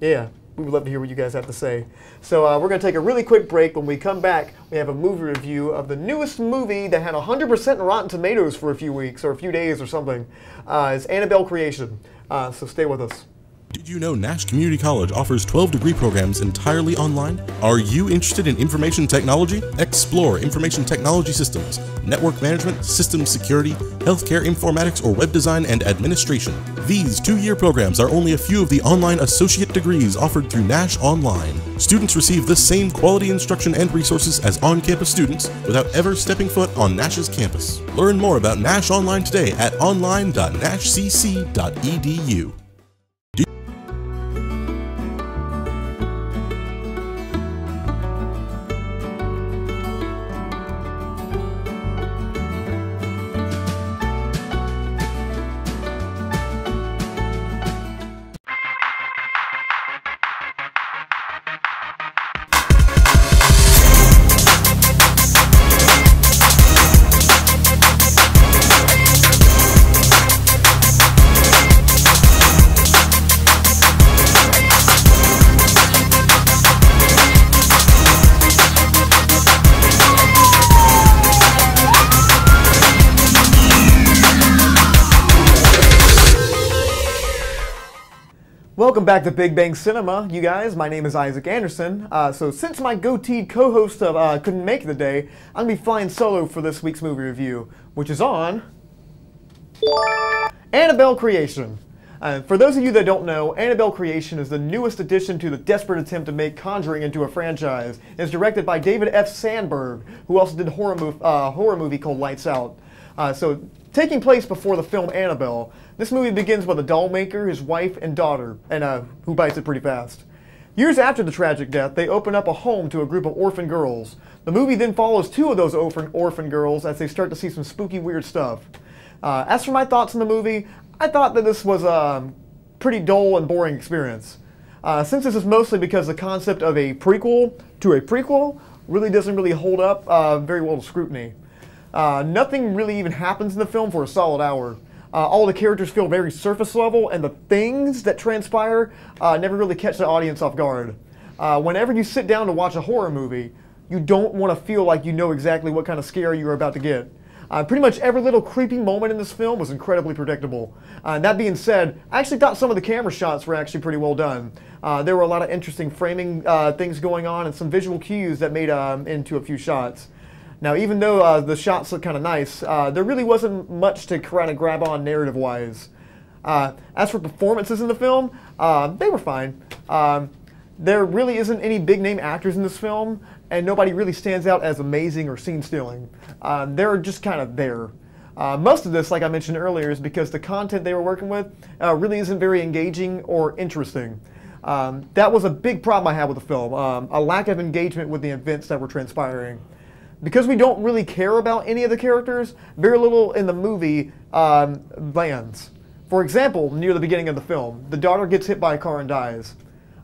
Yeah. we would love to hear what you guys have to say. So uh, we're going to take a really quick break. When we come back, we have a movie review of the newest movie that had one hundred percent Rotten Tomatoes for a few weeks or a few days or something. Uh, it's Annabelle Creation. Uh, so stay with us. Did you know Nash Community College offers twelve degree programs entirely online? Are you interested in information technology? Explore information technology systems, network management, systems security, healthcare informatics, or web design and administration. These two-year programs are only a few of the online associate degrees offered through Nash Online. Students receive the same quality instruction and resources as on-campus students without ever stepping foot on Nash's campus. Learn more about Nash Online today at online dot nash c c dot e d u. Welcome back to Big Bang Cinema, you guys. My name is Isaac Anderson. Uh, so since my goateed co-host uh, couldn't make it today, I'm going to be flying solo for this week's movie review, which is on Annabelle Creation. Uh, for those of you that don't know, Annabelle Creation is the newest addition to the desperate attempt to make Conjuring into a franchise. It is directed by David F. Sandberg, who also did a horror, mov uh, horror movie called Lights Out. Uh, so taking place before the film Annabelle, this movie begins with a doll maker, his wife, and daughter, and uh, who bites it pretty fast. Years after the tragic death, they open up a home to a group of orphan girls. The movie then follows two of those orphan, orphan girls as they start to see some spooky, weird stuff. Uh, as for my thoughts on the movie, I thought that this was a pretty dull and boring experience. Uh, since this is mostly because the concept of a prequel to a prequel really doesn't really hold up uh, very well to scrutiny. Uh, nothing really even happens in the film for a solid hour. Uh, all the characters feel very surface level, and the things that transpire uh, never really catch the audience off guard. Uh, whenever you sit down to watch a horror movie, you don't want to feel like you know exactly what kind of scare you're about to get. Uh, pretty much every little creepy moment in this film was incredibly predictable. Uh, that being said, I actually thought some of the camera shots were actually pretty well done. Uh, there were a lot of interesting framing uh, things going on and some visual cues that made um, into a few shots. Now, even though uh, the shots look kind of nice, uh, there really wasn't much to kind of grab on narrative-wise. Uh, as for performances in the film, uh, they were fine. Um, there really isn't any big-name actors in this film, and nobody really stands out as amazing or scene-stealing. Uh, they're just kind of there. Uh, most of this, like I mentioned earlier, is because the content they were working with uh, really isn't very engaging or interesting. Um, that was a big problem I had with the film, um, a lack of engagement with the events that were transpiring. Because we don't really care about any of the characters, very little in the movie um, lands. For example, near the beginning of the film, the daughter gets hit by a car and dies.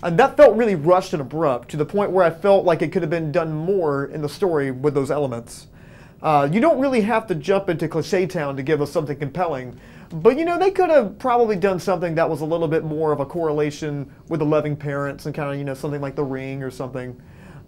And that felt really rushed and abrupt, to the point where I felt like it could have been done more in the story with those elements. Uh, you don't really have to jump into Cliché Town to give us something compelling, but you know, they could have probably done something that was a little bit more of a correlation with the loving parents and kind of, you know, something like The Ring or something.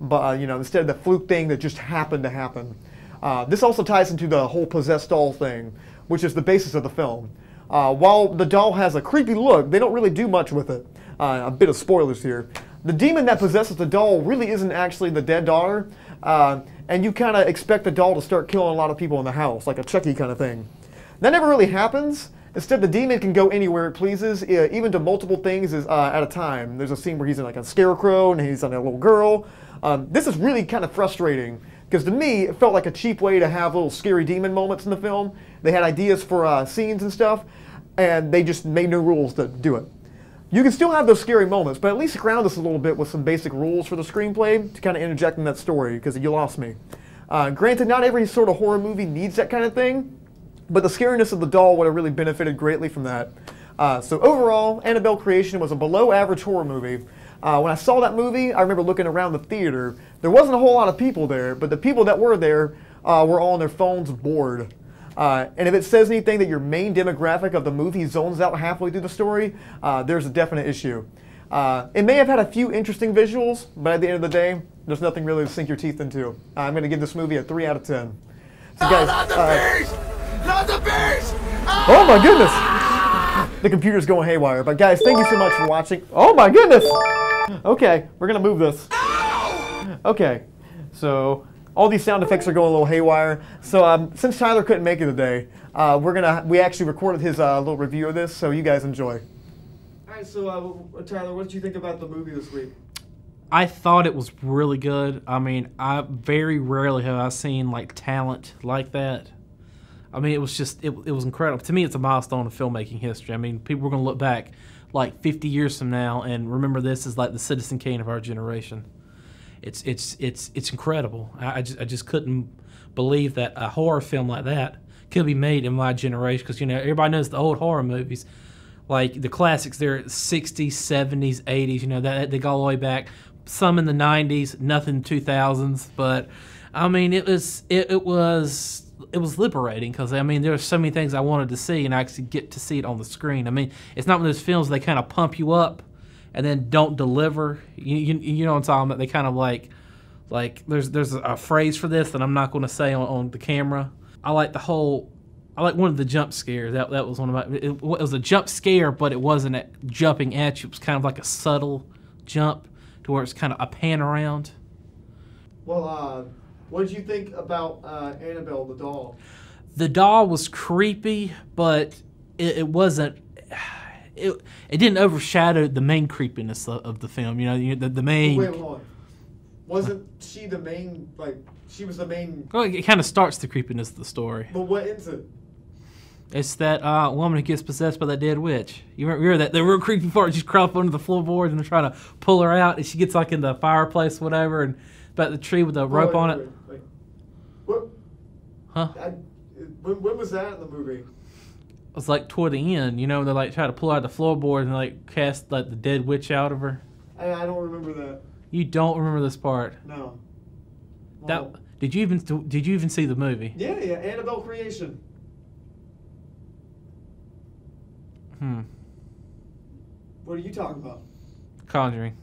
But, uh, you know, instead of the fluke thing that just happened to happen. Uh, this also ties into the whole possessed doll thing, which is the basis of the film. Uh, while the doll has a creepy look, they don't really do much with it. Uh, a bit of spoilers here. The demon that possesses the doll really isn't actually the dead daughter, uh, and you kind of expect the doll to start killing a lot of people in the house, like a Chucky kind of thing. That never really happens. Instead, the demon can go anywhere it pleases, even to multiple things uh, at a time. There's a scene where he's in like a scarecrow and he's on a little girl. Um, this is really kind of frustrating, because to me, it felt like a cheap way to have little scary demon moments in the film. They had ideas for uh, scenes and stuff, and they just made no rules to do it. You can still have those scary moments, but at least ground us a little bit with some basic rules for the screenplay to kind of interject in that story, because you lost me. Uh, granted, not every sort of horror movie needs that kind of thing, but the scariness of the doll would have really benefited greatly from that. Uh, so overall, Annabelle Creation was a below-average horror movie. Uh, when I saw that movie, I remember looking around the theater. There wasn't a whole lot of people there, but the people that were there uh, were all on their phones bored. Uh, and if it says anything that your main demographic of the movie zones out halfway through the story, uh, there's a definite issue. Uh, it may have had a few interesting visuals, but at the end of the day, there's nothing really to sink your teeth into. Uh, I'm going to give this movie a three out of ten. So guys, oh, not the uh, beast! Not the beast! Ah! Oh my goodness! The computer's going haywire. But guys, thank you so much for watching. Oh my goodness! Okay, we're going to move this. Ow! Okay, so all these sound effects are going a little haywire. So um, since Tyler couldn't make it today, uh, we're gonna, we actually recorded his uh, little review of this, so you guys enjoy. All right, so uh, Tyler, what did you think about the movie this week? I thought it was really good. I mean, I very rarely have I seen like talent like that. I mean, it was just, it, it was incredible. To me, it's a milestone of filmmaking history. I mean, people are going to look back like fifty years from now and remember this as like the Citizen Kane of our generation. It's it's it's it's incredible. I, I, just, I just couldn't believe that a horror film like that could be made in my generation because, you know, everybody knows the old horror movies. Like the classics, they're sixties, seventies, eighties, you know, that they go all the way back. Some in the nineties, nothing two thousands, but I mean, it was it, it was it was liberating because I mean, there were so many things I wanted to see, and I actually get to see it on the screen. I mean, it's not one of those films they kind of pump you up and then don't deliver. You you, you know what I'm talking about? They kind of like like there's there's a phrase for this that I'm not going to say on, on the camera. I like the whole. I like one of the jump scares. That that was one of my. It, it was a jump scare, but it wasn't at jumping at you. It was kind of like a subtle jump to where it's kind of a pan around. Well, uh, what did you think about uh, Annabelle the doll? The doll was creepy, but it, it wasn't. It it didn't overshadow the main creepiness of, of the film. You know, you know the, the main. Wait, hold on. Wasn't she the main? Like she was the main. Well, it kind of starts the creepiness of the story. But what is it? It's that uh, woman who gets possessed by that dead witch. You remember that? The real creepy part, she's crawling up under the floorboards and they're trying to pull her out, and she gets like in the fireplace, or whatever, and about the tree with the oh, rope wait, on wait, it. Wait. What? Huh? I, when, when was that in the movie? It was like toward the end, you know, they like try to pull out the floorboard and like cast like the dead witch out of her. I, I don't remember that. You don't remember this part? No. Well, that did you even did you even see the movie? Yeah, yeah, Annabelle Creation. Hmm. What are you talking about? Conjuring.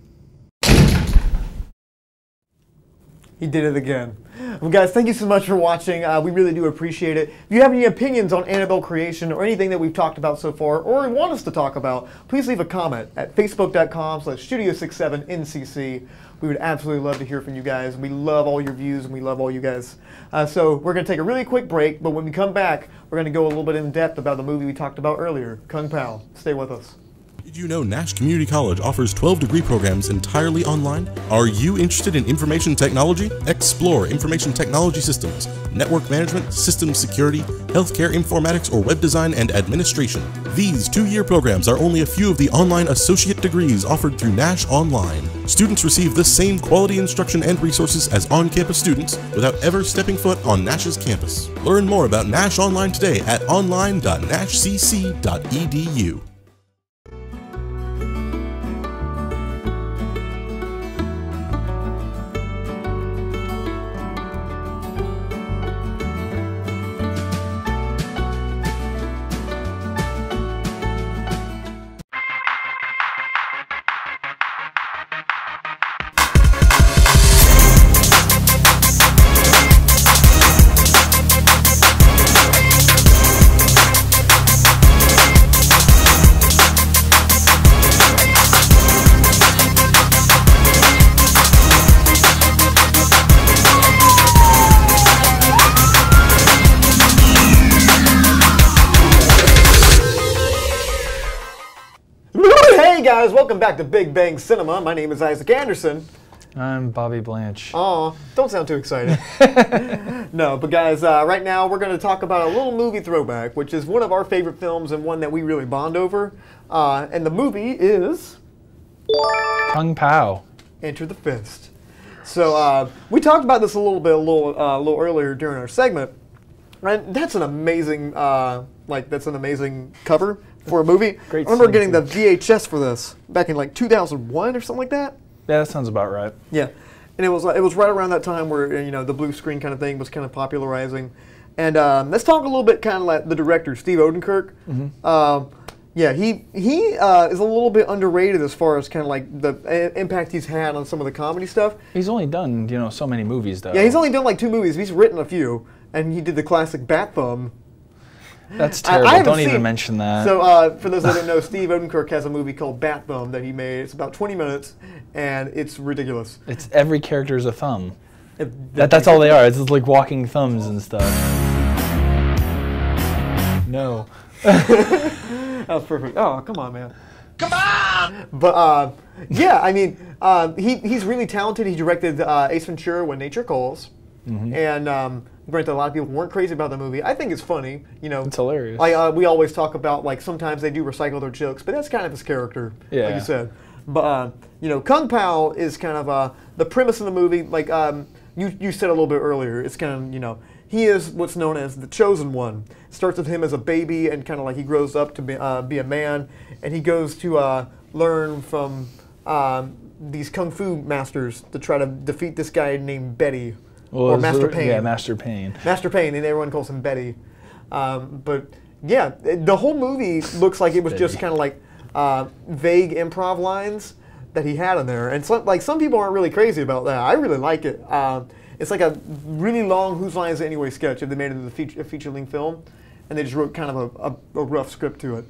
He did it again. Well, guys, thank you so much for watching. Uh, we really do appreciate it. If you have any opinions on Annabelle Creation or anything that we've talked about so far or want us to talk about, please leave a comment at facebook dot com slash studio sixty-seven N C C. We would absolutely love to hear from you guys. We love all your views and we love all you guys. Uh, so we're going to take a really quick break, but when we come back, we're going to go a little bit in depth about the movie we talked about earlier, Kung Pao. Stay with us. Did you know Nash Community College offers twelve degree programs entirely online? Are you interested in information technology? Explore information technology systems, network management, systems security, healthcare informatics, or web design and administration. These two-year programs are only a few of the online associate degrees offered through Nash Online. Students receive the same quality instruction and resources as on-campus students without ever stepping foot on Nash's campus. Learn more about Nash Online today at online dot nash c c dot e d u. Guys, welcome back to Big Bang Cinema. My name is Isaac Anderson. I'm Bobby Blanche. Aw, don't sound too excited. No, but guys, uh, right now we're going to talk about a little movie throwback, which is one of our favorite films and one that we really bond over. Uh, and the movie is Kung Pao. Enter the Fist. So uh, we talked about this a little bit, a little, uh, a little earlier during our segment. Right? That's an amazing, uh, like that's an amazing cover for a movie. Great I remember getting the V H S for this back in like two thousand one or something like that. Yeah, that sounds about right. Yeah, and it was it was right around that time where you know the blue screen kind of thing was kind of popularizing. And um, let's talk a little bit kind of like the director Steve Odenkirk. Mm-hmm. uh, Yeah, he he uh, is a little bit underrated as far as kind of like the uh, impact he's had on some of the comedy stuff. He's only done, you know, so many movies though. Yeah, he's only done like two movies. He's written a few, and he did the classic Bat Thumb. That's terrible. I, I don't seen, even mention that. So uh, for those that don't know, Steve Odenkirk has a movie called Bat Thumb that he made. It's about twenty minutes, and it's ridiculous. It's every character is a thumb. If, if that, that's all they are. It's just like walking thumbs and stuff. No. That was perfect. Oh, come on, man. Come on! But, uh, yeah, I mean, uh, he, he's really talented. He directed uh, Ace Ventura, When Nature Calls. Mm-hmm. And um, granted, a lot of people weren't crazy about the movie. I think it's funny. You know, it's hilarious. Like, uh, we always talk about, like, sometimes they do recycle their jokes, but that's kind of his character, yeah. like you said. But, uh, you know, Kung Pao is kind of uh, the premise of the movie. Like um, you, you said a little bit earlier, it's kind of, you know, he is what's known as the Chosen One. It starts with him as a baby, and kind of like he grows up to be, uh, be a man, and he goes to uh, learn from um, these kung fu masters to try to defeat this guy named Betty, well, or Master Pain. Yeah, Master Pain. Master Pain, and everyone calls him Betty. Um, but yeah, the whole movie looks like it was Betty. just kind of like uh, vague improv lines that he had in there, and so, like some people aren't really crazy about that. I really like it. Uh, It's like a really long Whose Line Is It Anyway sketch if they made it into the feature, a feature-length film, and they just wrote kind of a, a, a rough script to it.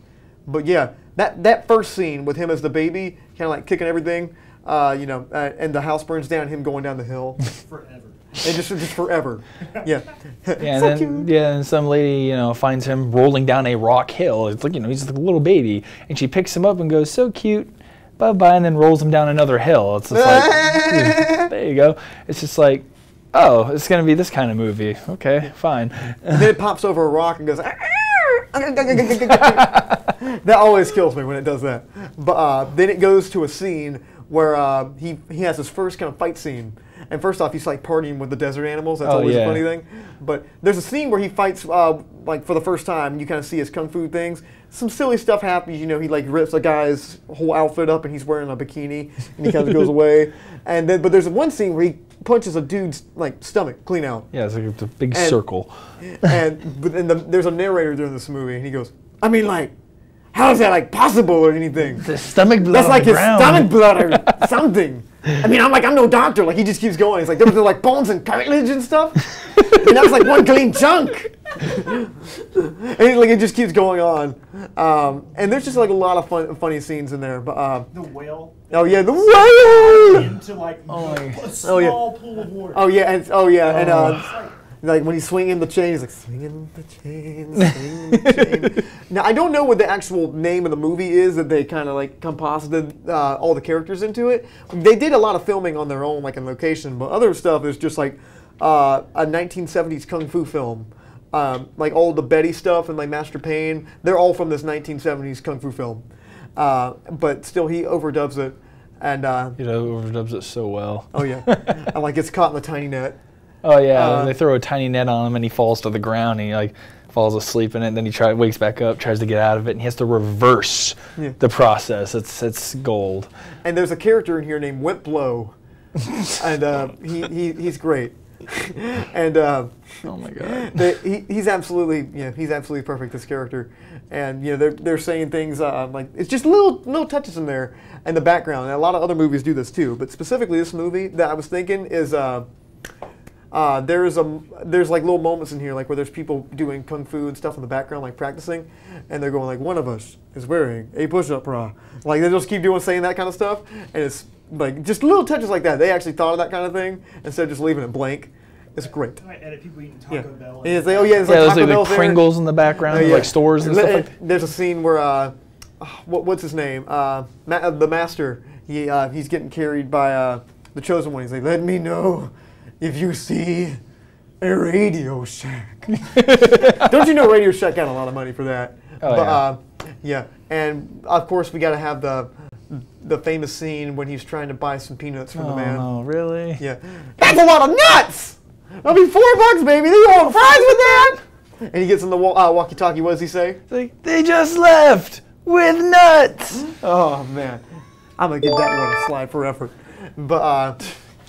But yeah, that, that first scene with him as the baby, kind of like kicking everything, uh, you know, uh, and the house burns down, him going down the hill. Forever. And just, just forever. Yeah. Yeah, and so then, yeah, and some lady, you know, finds him rolling down a rock hill. It's like, you know, he's just a little baby. And she picks him up and goes, so cute, bye-bye, and then rolls him down another hill. It's just like, there you go. It's just like, oh, it's going to be this kind of movie. Okay, fine. And then it pops over a rock and goes, that always kills me when it does that. But uh, then it goes to a scene where uh, he, he has his first kind of fight scene. And first off, he's like partying with the desert animals. That's oh, always yeah. a funny thing. But there's a scene where he fights uh, like for the first time. You kind of see his kung fu things. Some silly stuff happens. You know, he like rips a guy's whole outfit up, and he's wearing a bikini, and he kind of goes away. And then, but there's one scene where he punches a dude's like stomach clean out. Yeah, it's like it's a big and, circle. And but then the, there's a narrator during this movie, and he goes, "I mean, like, how is that like possible or anything? The stomach blood. That's like his ground. stomach blood or something." I mean, I'm like, I'm no doctor. Like, he just keeps going. He's like, there was like bones and cartilage and stuff. And that was like one clean chunk. And he, like, it just keeps going on. Um, and there's just like a lot of fun, funny scenes in there. But uh, the whale. Oh yeah, the whale. Into like oh, a small oh, yeah. pool of water. Oh yeah, and oh yeah, oh. and uh, like when he's swinging the chain, he's like swinging the chain, swinging the chain. Now I don't know what the actual name of the movie is that they kind of like composited uh, all the characters into it. They did a lot of filming on their own, like in location, but other stuff is just like uh, a nineteen seventies kung fu film. Um, like all the Betty stuff and like Master Pain, they're all from this nineteen seventies kung fu film. Uh, but still, he overdubs it, and uh, he overdubs it so well. Oh yeah, and like it's caught in the tiny net. Oh yeah, uh, they throw a tiny net on him and he falls to the ground and he like falls asleep in it. And then he try wakes back up, tries to get out of it, and he has to reverse yeah. the process. It's it's gold. And there's a character in here named Whip Blow, and uh, he he he's great. And uh, oh my god, the, he he's absolutely yeah he's absolutely perfect, this character. And you know they're they're saying things uh, like it's just little little touches in there in the background. And a lot of other movies do this too, but specifically this movie that I was thinking is. Uh, Uh, there's a there's like little moments in here like where there's people doing kung fu and stuff in the background like practicing, and they're going like one of us is wearing a push-up bra, like they just keep doing saying that kind of stuff, and it's like just little touches like that. They actually thought of that kind of thing instead of just leaving it blank. It's great. And I edit people eating Taco yeah. Bell. And it's like, oh yeah, it's yeah, like, Taco like, like Pringles in the background, oh, yeah. like stores and, and stuff. Like there's a scene where uh, what, what's his name? Uh, Ma uh, the master. He uh, he's getting carried by uh, the Chosen One. He's like, let me know. If you see a Radio Shack. Don't you know Radio Shack got a lot of money for that? Oh, but, yeah. Uh, yeah, and of course we got to have the the famous scene when he's trying to buy some peanuts from oh, the man. Oh, really? Yeah. That's a lot of nuts! That'll be four bucks, baby. They want fries with that! And he gets in the uh, walkie-talkie. What does he say? It's like, they just left with nuts! Oh, man. I'm going to give that one a slide for effort. But, uh...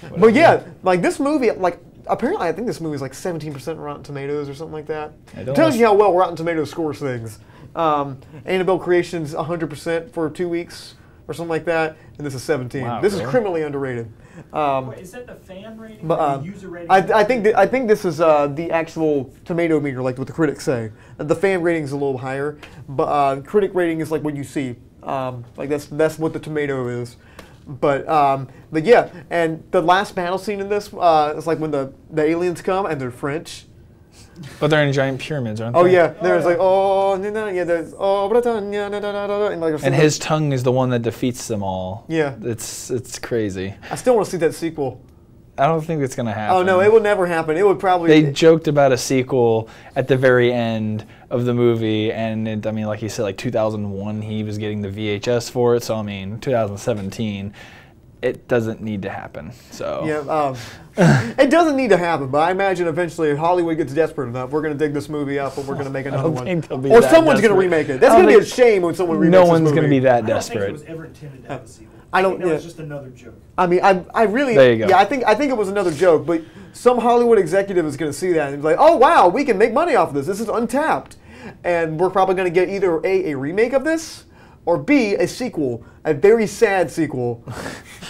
Whatever. But yeah, like this movie, like apparently I think this movie is like seventeen percent Rotten Tomatoes or something like that. It tells you how well Rotten Tomatoes scores things. Um, Annabelle Creation's one hundred percent for two weeks or something like that, and this is seventeen. Wow, this really? is criminally underrated. Um, Wait, is that the fan rating but, uh, or the user rating? I, I think th I think this is uh, the actual tomato meter, like what the critics say. The fan rating is a little higher, but uh, critic rating is like what you see. Um, like that's that's what the tomato is. But um, but yeah, and the last battle scene in this uh, is like when the the aliens come and they're French. But they're in giant pyramids, aren't oh, they? Yeah. Oh, there's yeah. Like, oh, yeah, there's, oh, and, like, and his tongue is the one that defeats them all. Yeah. It's it's crazy. I still want to see that sequel. I don't think it's going to happen. Oh, no, it will never happen. It would probably... They joked about a sequel at the very end of the movie, and it, I mean, like he said, like two thousand one, he was getting the V H S for it, so I mean, two thousand seventeen... It doesn't need to happen. So yeah, um, it doesn't need to happen. But I imagine eventually, if Hollywood gets desperate enough, we're going to dig this movie up, and we're going to make another one. Or someone's going to remake it. That's going to be a shame when someone remakes this movie. No one's going to be that desperate. I don't think it was ever intended to have a sequel. I don't. I think it was just another joke. I mean, I, I really. There you go. Yeah, I think, I think it was another joke. But some Hollywood executive is going to see that and be like, "Oh wow, we can make money off of this. This is untapped," and we're probably going to get either a a remake of this. Or B, a sequel, a very sad sequel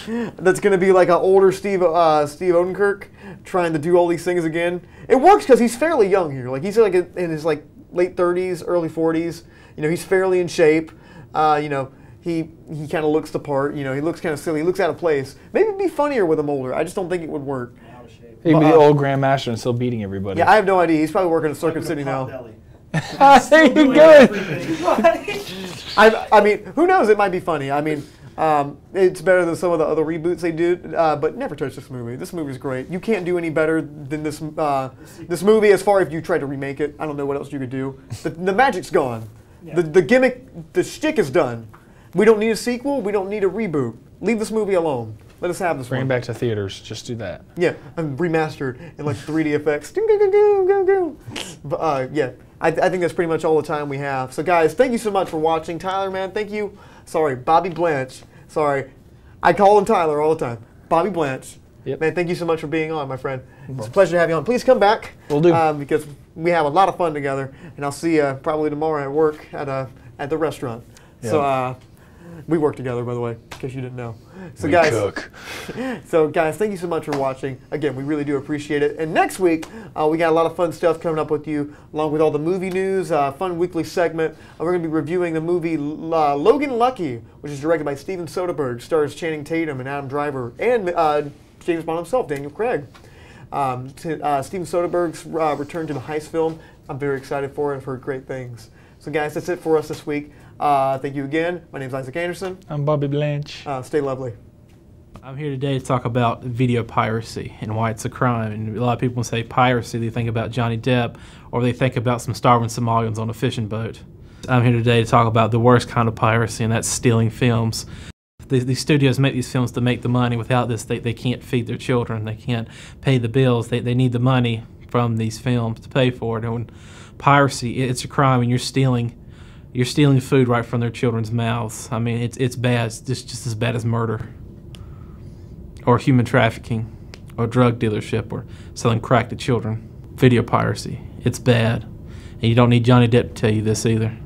that's going to be like an older Steve uh, Steve Odenkirk trying to do all these things again. It works because he's fairly young here. Like he's like in his like late thirties, early forties. You know, he's fairly in shape. Uh, you know, he he kind of looks the part. You know, he looks kind of silly. He looks out of place. Maybe it'd be funnier with him older. I just don't think it would work. Out of shape. He'd be the old grandmaster and still beating everybody. Yeah, I have no idea. He's probably working at Circuit City now. Deli. Ah, there you go. I, I mean, who knows? It might be funny. I mean, um, it's better than some of the other reboots they do, uh, but never touch this movie. This movie's great. You can't do any better than this uh, this movie as far as if you try to remake it. I don't know what else you could do. The, the magic's gone. Yeah. The, the gimmick, the shtick is done. We don't need a sequel. We don't need a reboot. Leave this movie alone. Let us have this Bring one. Bring it back to theaters. Just do that. Yeah, and remastered in like three D effects. But, uh, yeah. I, th I think that's pretty much all the time we have. So guys, thank you so much for watching. Tyler, man, thank you. Sorry, Bobby Blanche. Sorry. I call him Tyler all the time. Bobby Blanche. Yep. Man, thank you so much for being on, my friend. No it's a pleasure to have you on. Please come back. We'll do. Um, because we have a lot of fun together. And I'll see you probably tomorrow at work at, uh, at the restaurant. Yep. So uh, we work together, by the way, in case you didn't know. So we guys, cook. So guys, thank you so much for watching. Again, we really do appreciate it. And next week, uh, we got a lot of fun stuff coming up with you, along with all the movie news, uh, fun weekly segment. Uh, we're going to be reviewing the movie uh, Logan Lucky, which is directed by Steven Soderbergh, stars Channing Tatum and Adam Driver, and uh, James Bond himself, Daniel Craig. Um, to, uh, Steven Soderbergh's uh, return to the heist film. I'm very excited for it. I've heard great things. So guys, that's it for us this week. Uh, thank you again. My name is Isaac Anderson. I'm Bobby Blanche. Uh, stay lovely. I'm here today to talk about video piracy and why it's a crime. And a lot of people when say piracy, they think about Johnny Depp or they think about some starving Somalians on a fishing boat. I'm here today to talk about the worst kind of piracy, and that's stealing films. These, these studios make these films to make the money. Without this, they, they can't feed their children. They can't pay the bills. They, they need the money from these films to pay for it. And when piracy, it's a crime, and you're stealing You're stealing food right from their children's mouths. I mean, it's, it's bad. It's just, just as bad as murder or human trafficking or drug dealership or selling crack to children. Video piracy. It's bad. And you don't need Johnny Depp to tell you this either.